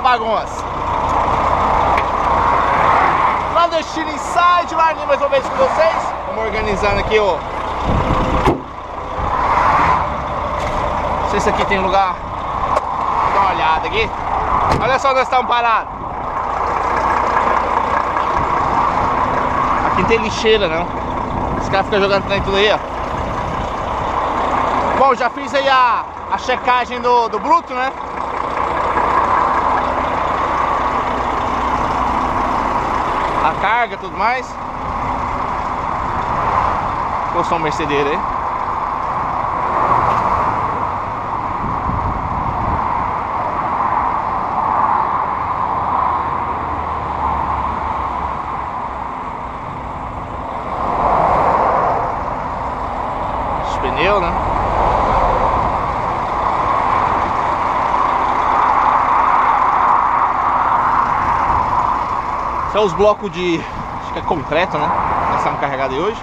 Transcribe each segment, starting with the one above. Bagunça. Clandestino Inside Line mais uma vez com vocês. Vamos organizando aqui o... Não sei se aqui tem lugar. Vou dar uma olhada aqui. Olha só onde nós estamos parados. Aqui não tem lixeira não. Esse cara fica jogando trem tudo aí, ó. Bom, já fiz aí a checagem do bruto, né? A carga, tudo mais. Postou um mercedeiro aí. Os pneus, né? São os blocos de, acho que é concreto, né? Nós estamos carregados aí hoje.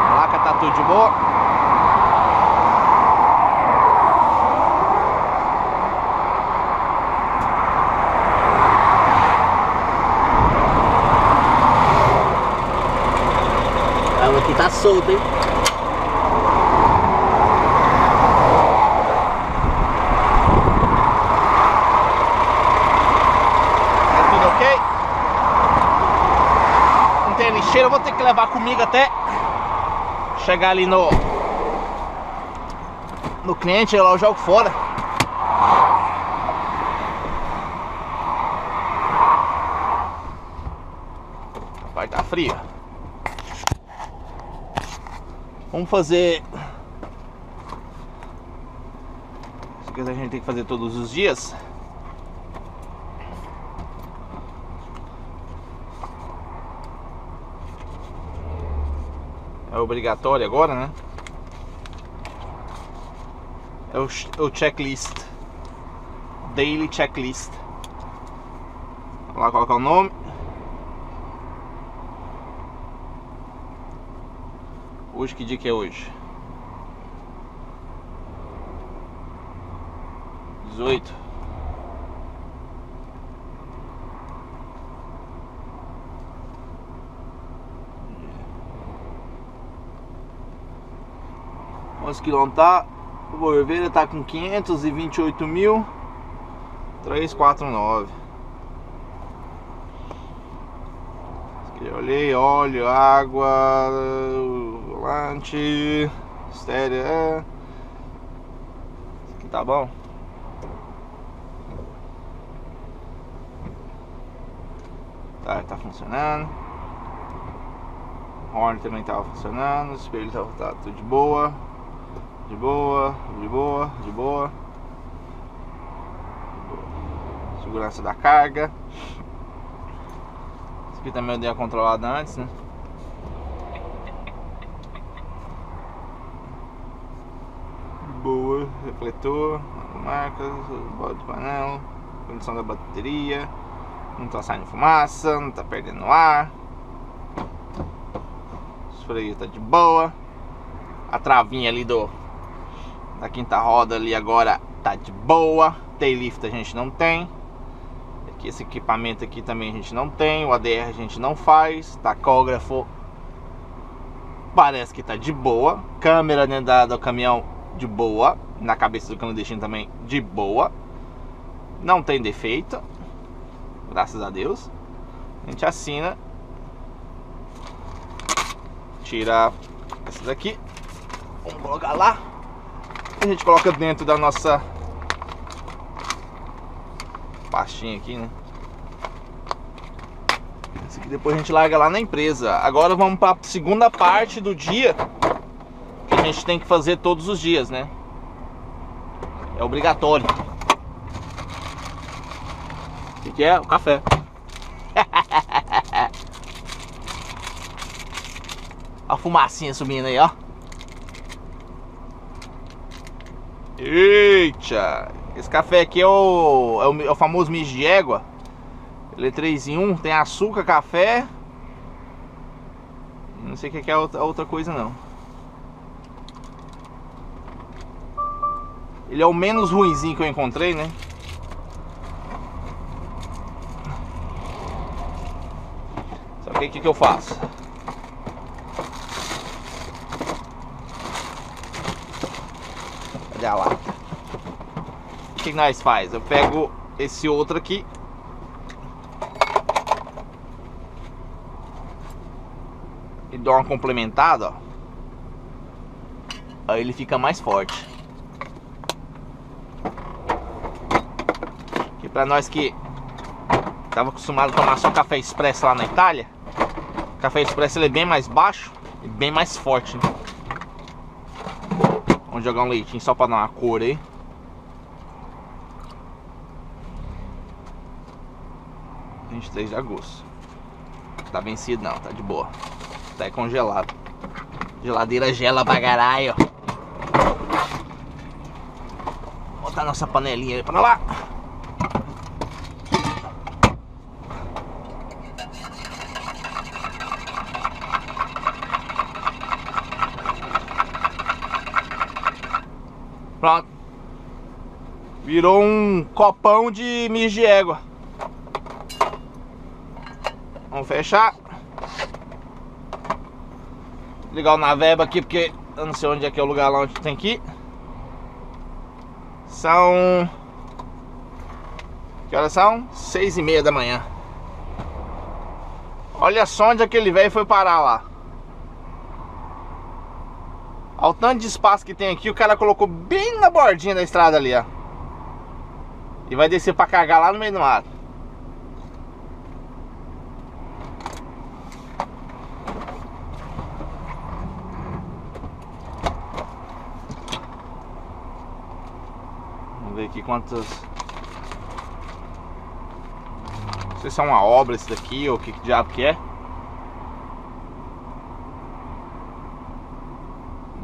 A placa tá tudo de boa. A água aqui tá solta, hein? Eu vou ter que levar comigo até chegar ali no cliente, eu jogo fora. Vai estar frio. Vamos fazer. Isso que a gente tem que fazer todos os dias. É obrigatório agora, né? É o checklist. Daily checklist. Vamos lá colocar o nome. Hoje, que dia que é hoje? 18. Os quilômetros tá, o Oliveira tá com 528.349. Olhei, óleo, água, volante, estéreo. Isso aqui tá bom. Tá funcionando. O óleo também tava funcionando. O espelho tá tudo de boa. De boa, de boa, de boa. Segurança da carga. Esse aqui também eu dei a controlada antes, né? Boa, refletor, marcas, borda de painel, condição da bateria. Não tá saindo fumaça, não tá perdendo ar. Os freios tá de boa. A travinha ali da quinta roda ali agora tá de boa. Tail lift a gente não tem. Esse equipamento aqui também a gente não tem. O ADR a gente não faz. Tacógrafo parece que tá de boa. Câmera dentro do caminhão de boa. Na cabeça do clandestino também de boa. Não tem defeito, graças a Deus. A gente assina. Tira essa daqui. Vamos colocar lá. A gente coloca dentro da nossa pastinha aqui, né? Esse aqui depois a gente larga lá na empresa. Agora vamos para a segunda parte do dia, que a gente tem que fazer todos os dias, né? É obrigatório. O que é? O café. a fumacinha subindo aí, ó. Eita! Esse café aqui é o famoso misto de égua. Ele é 3 em 1, tem açúcar, café. Não sei o que é outra coisa não. Ele é o menos ruinzinho que eu encontrei, né? Só que o que eu faço? Cadê a lata? O que nós faz? Eu pego esse outro aqui. E dou uma complementada, ó. Aí ele fica mais forte. Que pra nós que tava acostumado a tomar só café expresso lá na Itália, café expresso ele é bem mais baixo e bem mais forte, né? Vamos jogar um leitinho só pra dar uma cor aí. R$23 de agosto. Tá vencido não, tá de boa. Tá congelado. Geladeira gela pra caralho. Vou botar nossa panelinha aí pra lá. Pronto. Virou um copão de misto de égua. Vamos fechar. Ligar o naveba aqui, porque eu não sei onde é que é o lugar lá onde tem que ir. São... Que horas são? 6:30 da manhã. Olha só onde aquele velho foi parar lá. Olha o tanto de espaço que tem aqui. O cara colocou bem na bordinha da estrada ali, ó. E vai descer pra cagar lá no meio do mato. Vamos ver aqui quantas... Não sei se é uma obra esse daqui ou o que diabo que é.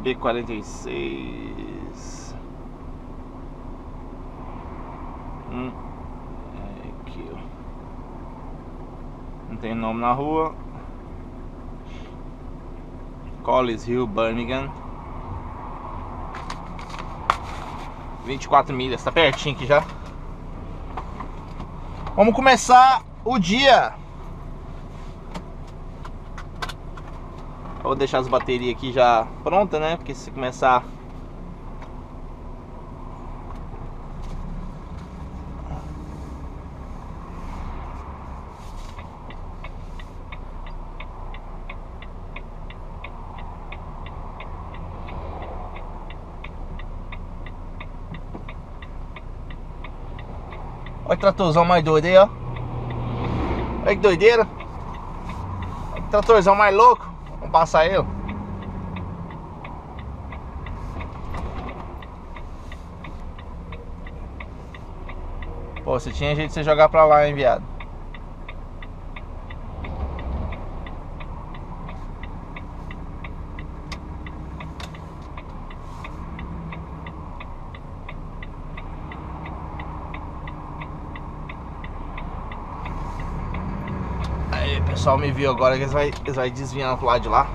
B46. É aqui, ó. Não tem nome na rua. Coleshill, Birmingham. 24 milhas, tá pertinho aqui já. Vamos começar o dia. Vou deixar as baterias aqui já pronta, né? Porque se começar... Olha que tratorzão mais doido aí, ó. Olha que doideira. Olha que tratorzão mais louco. Vamos passar ele. Pô, você tinha jeito de você jogar pra lá, hein, viado. O pessoal me viu agora que eles vai desviando pro lado de lá.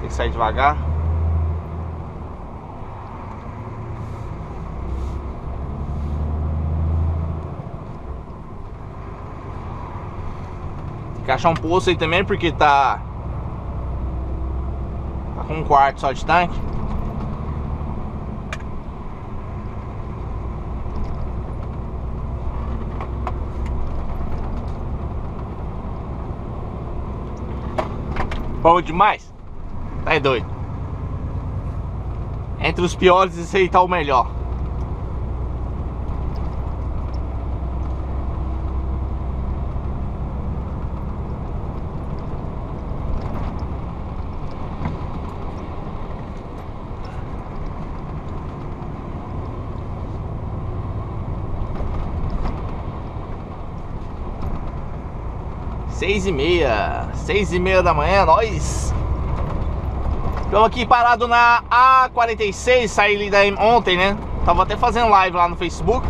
Tem que sair devagar. Tem que achar um poço aí também, porque tá com um quarto só de tanque. Bom demais, tá doido. Entre os piores, esse aí tá o melhor. Seis e meia da manhã, nós Estamos aqui parado na A46, saí daí ontem, né? Tava até fazendo live lá no Facebook.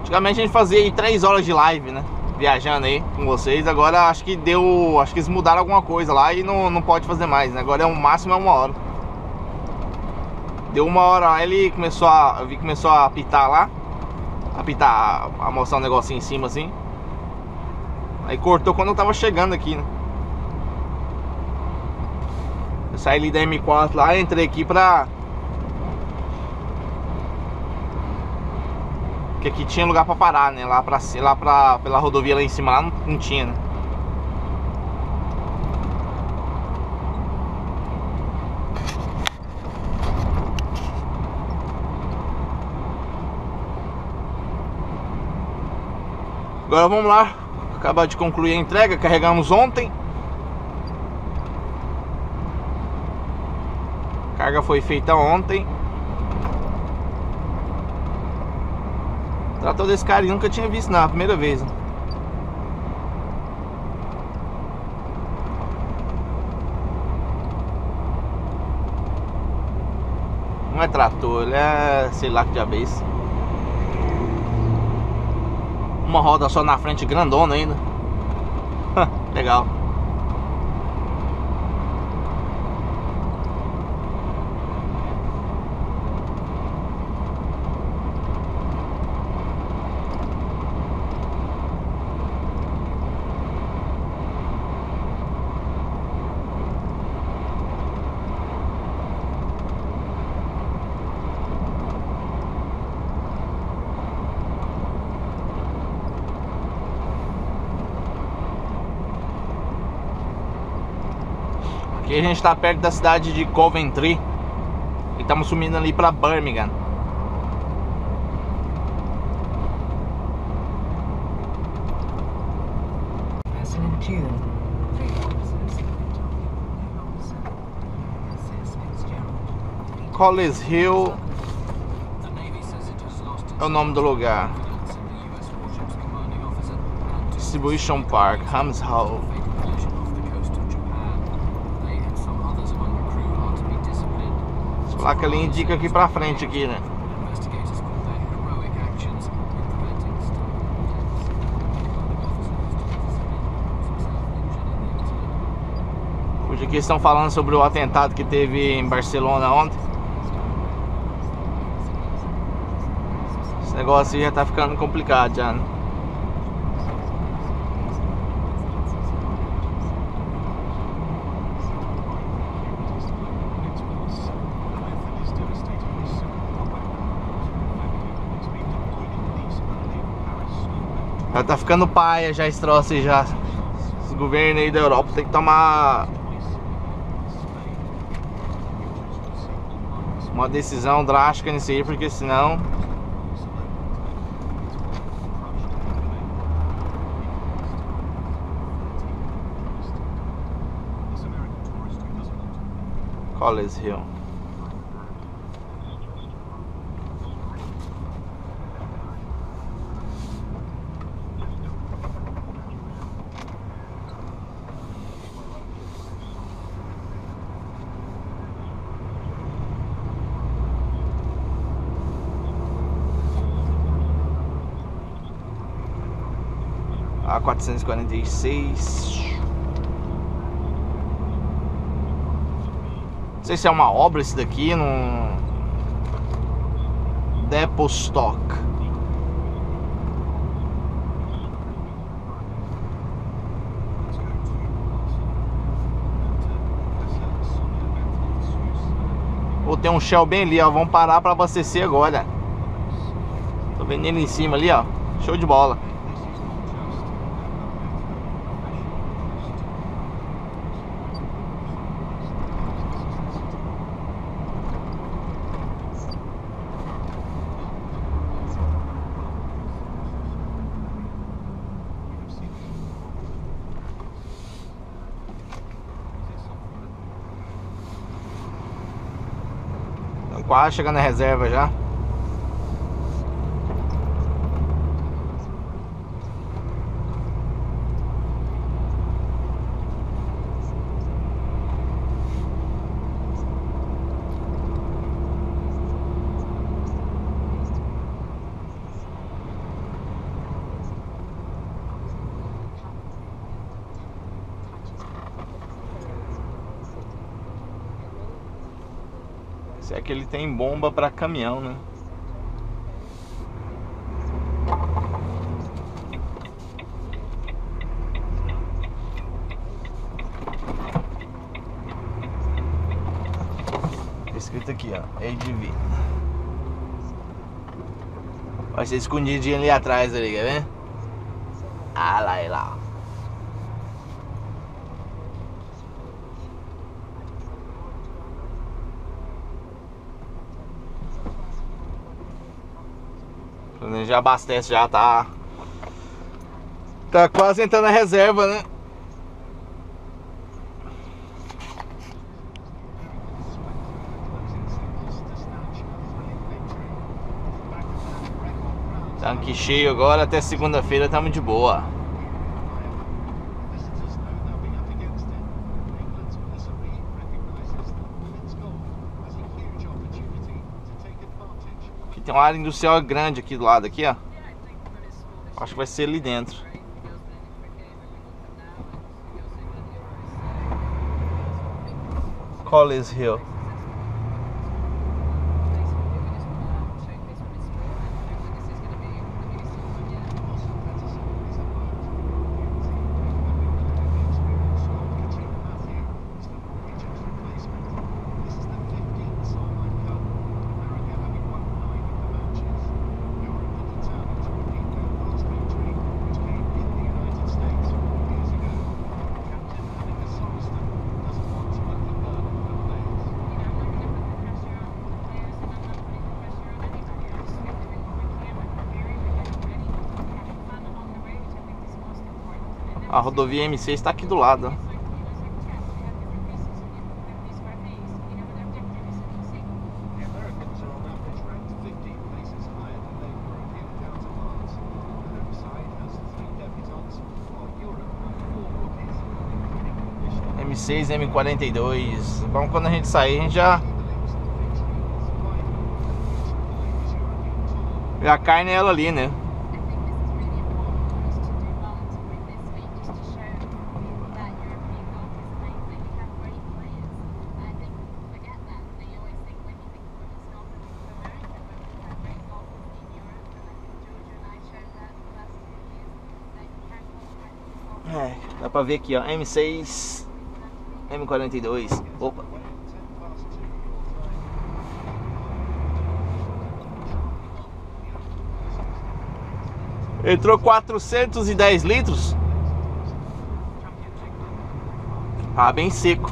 Antigamente a gente fazia aí 3 horas de live, né? Viajando aí com vocês. Agora acho que deu. Acho que eles mudaram alguma coisa lá e não pode fazer mais, né? Agora é o máximo é 1 hora. Deu 1 hora lá, ele começou a. Eu vi que começou a apitar lá. Apitar, a mostrar um negocinho em cima assim. Aí cortou quando eu tava chegando aqui, né? Eu saí ali da M4 lá e entrei aqui pra... Porque aqui tinha lugar pra parar, né? Pela rodovia lá em cima, lá não tinha, né? Agora vamos lá. Acabamos de concluir a entrega, carregamos ontem. A carga foi feita ontem. Tratou desse cara e nunca tinha visto na primeira vez. Né? Não é trator, ele é sei lá que diabo é esse. Uma roda só na frente, grandona ainda. Legal. E a gente está perto da cidade de Coventry e estamos subindo ali para Birmingham. Coleshill é o nome do lugar. Distribution Park, Hams Hall. A placa ali indica aqui pra frente aqui, né? Hoje aqui estão falando sobre o atentado que teve em Barcelona ontem. Esse negócio aí já tá ficando complicado já, né? Já tá ficando paia já esse troço aí já. Os governos aí da Europa tem que tomar uma decisão drástica nisso aí, porque senão Coleshill. A446. Não sei se é uma obra esse daqui, num Depostock. Pô, tem um Shell bem ali, ó. Vamos parar para abastecer agora. Tô vendo ele em cima ali, ó. Show de bola. Quase chegando na reserva já. é que ele tem bomba para caminhão, né? Escrito aqui, ó, ADV. Vai ser escondidinho ali atrás, ali, quer ver? Ah, lá, é lá. Já abastece, já tá. Tá quase entrando na reserva, né? Tanque cheio agora, até segunda-feira tamo de boa. Tem uma área industrial grande aqui do lado, aqui, ó. Acho que vai ser ali dentro. Coleshill. A rodovia M6 está aqui do lado. M6, M42. Bom, quando a gente sair, a gente já cai nela ali, né? É, dá pra ver aqui, ó, M6, M42, opa. Entrou 410 litros. Tá bem seco.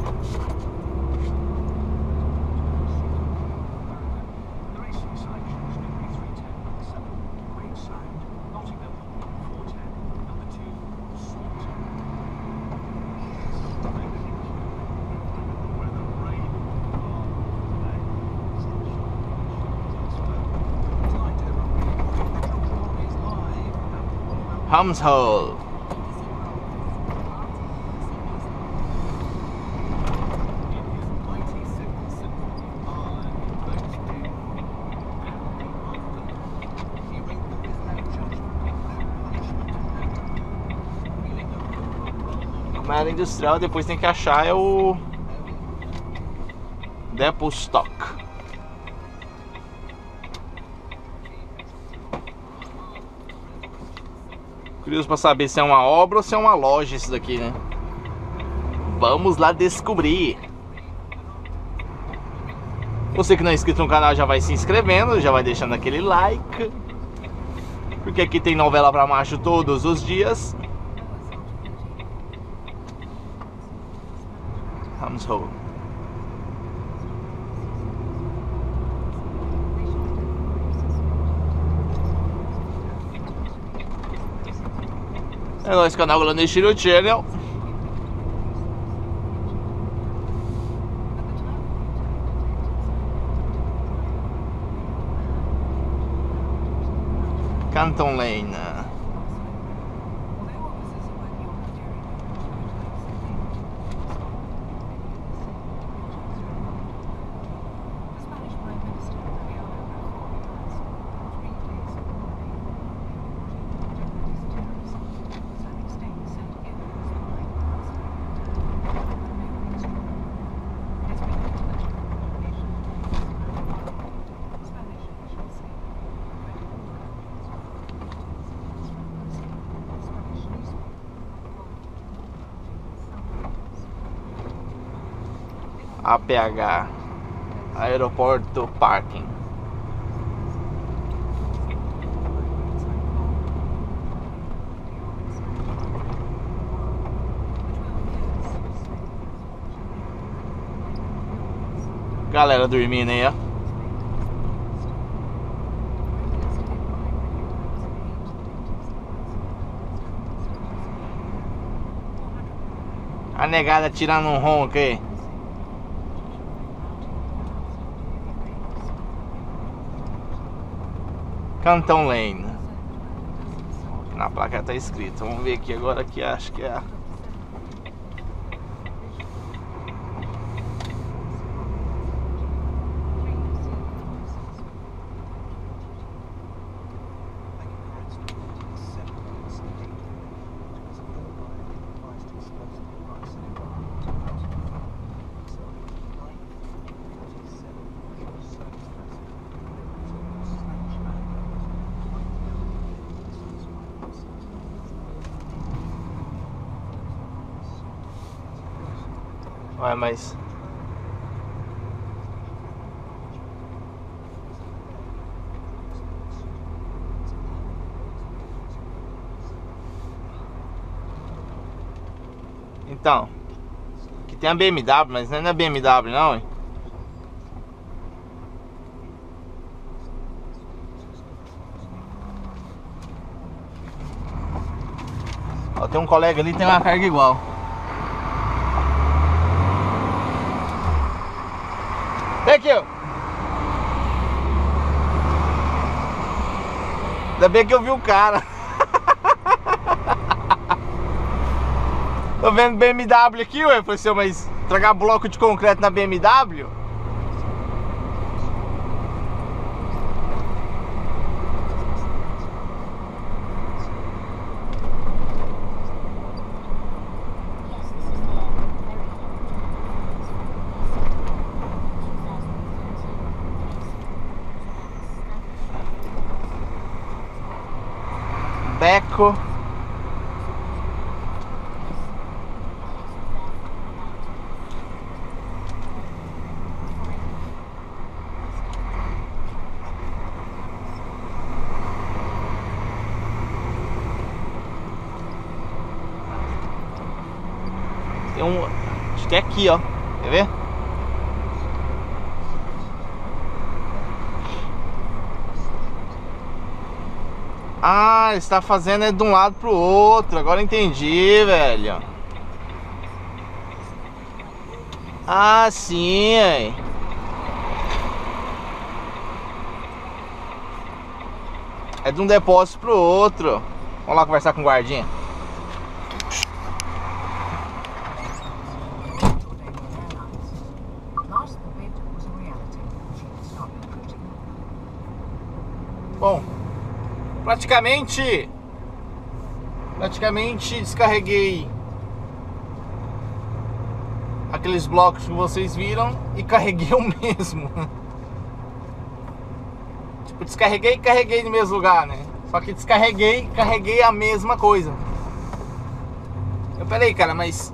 Hams Hall. Uma área industrial, depois tem que achar é o Depot Stock. Curioso para saber se é uma obra ou se é uma loja isso daqui, né? Vamos lá descobrir. Você que não é inscrito no canal já vai se inscrevendo, já vai deixando aquele like, porque aqui tem novela para macho todos os dias. Hams Hall. É nosso canal Clandestino Channel. Canton Lane. APH, Aeroporto Parking. Galera dormindo aí, ó. A negada tirando um ronco aí. Canton Lane. Na placa tá escrito. Vamos ver aqui agora que acho que é a... Ué, mas... Então, que tem a BMW, mas não é BMW não, hein? Ó, tem um colega ali, tem uma carga igual. Thank you. Ainda bem que eu vi o cara. Tô vendo BMW aqui, ué. Falei assim, mas tragar bloco de concreto na BMW? Beco. Tem um... Acho que é aqui, ó. Quer ver? Ah, está fazendo é de um lado pro outro. Agora entendi, velho. Ah, sim. Hein? É de um depósito pro outro. Vamos lá conversar com o guardinha. Bom. Praticamente descarreguei aqueles blocos que vocês viram e carreguei o mesmo. Tipo, descarreguei e carreguei no mesmo lugar, né? Só que descarreguei e carreguei a mesma coisa. Eu, peraí, cara, mas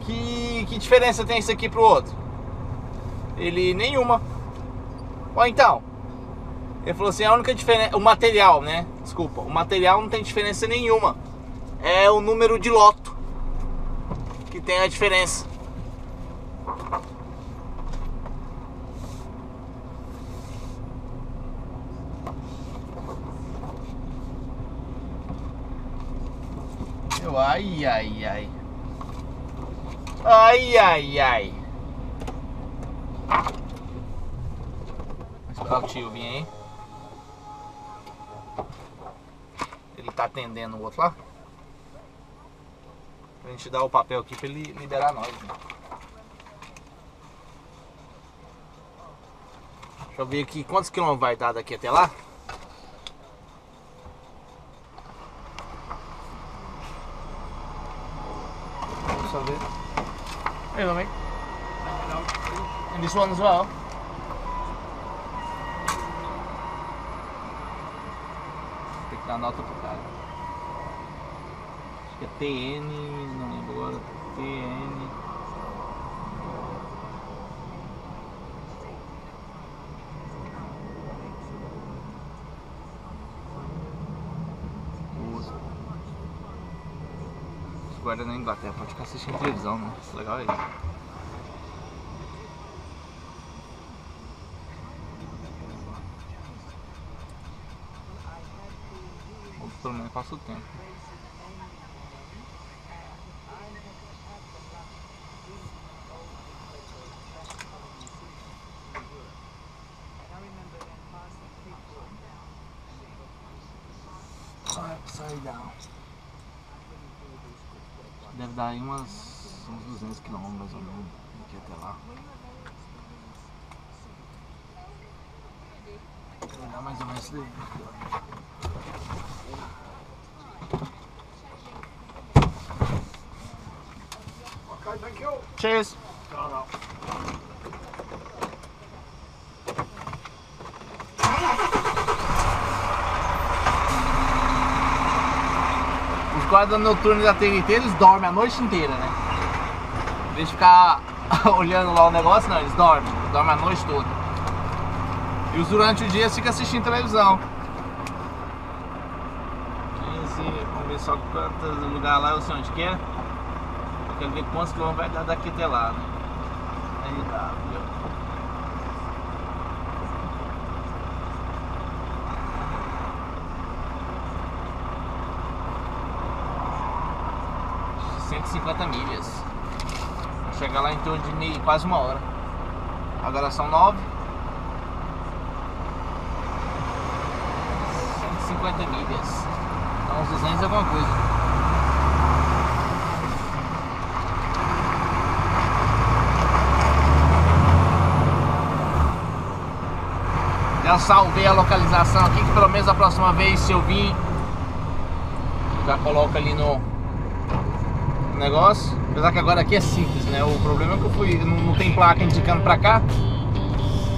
que diferença tem isso aqui pro outro? Ele, nenhuma. Ou então... Ele falou assim, a única diferença... O material, né? Desculpa. O material não tem diferença nenhuma. É o número de loto que tem a diferença. Eu, ai, ai, ai. Ai, ai, ai. Vou esperar o tio vir aí. Ele tá atendendo o outro lá. Pra gente dar o papel aqui pra ele liberar nós, né? Deixa eu ver aqui quantos quilômetros vai dar daqui até lá. Deixa eu ver. Hey, homie. And this one as well. A nota pro cara. Acho que é TN, não lembro agora. TN guarda na Inglaterra pode ficar assistindo televisão, né? Isso é legal aí. Ou pelo menos passa o tempo. Deve dar aí uns 200 km mais ou menos daqui até lá. Vai dar mais ou menos isso daí. Ok, thank you. Cheers. Tchau. Guarda noturno da TNT, eles dormem a noite inteira, né? Em vez de ficar olhando lá o negócio, não, eles dormem a noite toda. E os durante o dia ficam assistindo televisão. 15, vamos ver só quantos lugares lá, eu sei onde que é. Eu quero ver quantos quilômetros vai dar daqui até lá, né? Aí dá, viu? milhas. Vou chegar lá em torno de meio, quase uma hora. Agora são 9. 150 milhas. Então uns 200 alguma coisa. Já salvei a localização aqui, que pelo menos a próxima vez, se eu vir, já coloco ali no negócio, apesar que agora aqui é simples, né? O problema é que eu fui, não tem placa indicando pra cá,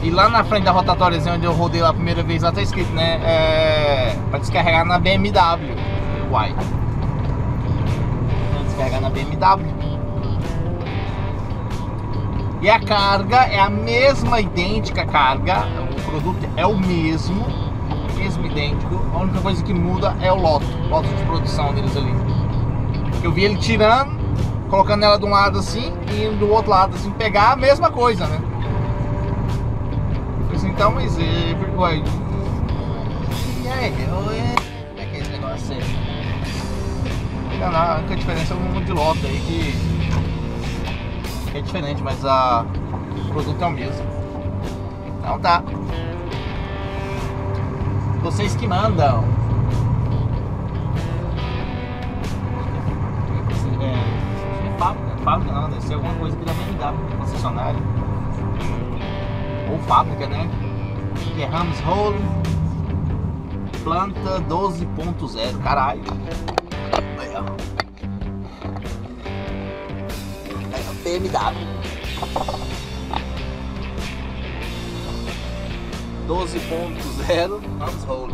e lá na frente da rotatória onde eu rodei lá a primeira vez, lá tá escrito, né? É, pra descarregar na BMW. Uai, descarregar na BMW. E a carga é a mesma, idêntica carga, o produto é o mesmo, idêntico. A única coisa que muda é o lote de produção deles ali. Eu vi ele tirando, colocando ela de um lado assim e do outro lado assim, pegar a mesma coisa, né? Pois então, mas é perigoso. E aí, como é que é esse negócio aí? Não, não, a única diferença é o número de lote aí que é diferente, mas o produto é o mesmo. Então tá. Vocês que mandam. Fábrica não, deve ser alguma coisa que da BMW, concessionária. Ou fábrica, né? Que é Hams Hall, planta 12.0, caralho. Aí, ó. Aí, ó, BMW 12.0 Hams Hall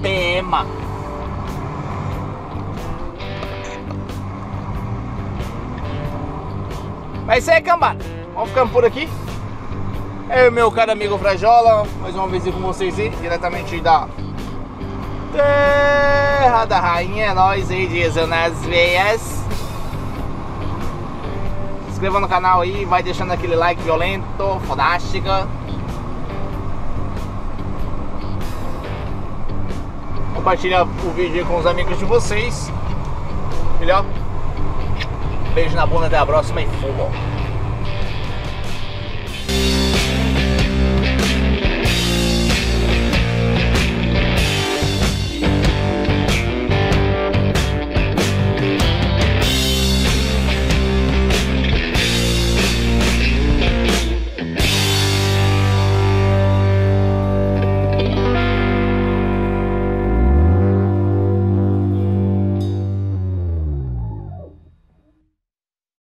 PM. É isso aí, cambada. Vamos ficando por aqui. Eu e meu caro amigo Frajola, mais uma vez com vocês aí, diretamente da Terra da Rainha. Nós aí, dizem nas veias. Se inscreva no canal aí, vai deixando aquele like violento, fodástico. Compartilha o vídeo aí com os amigos de vocês. Melhor? Beijo na bunda, até a próxima e fuma.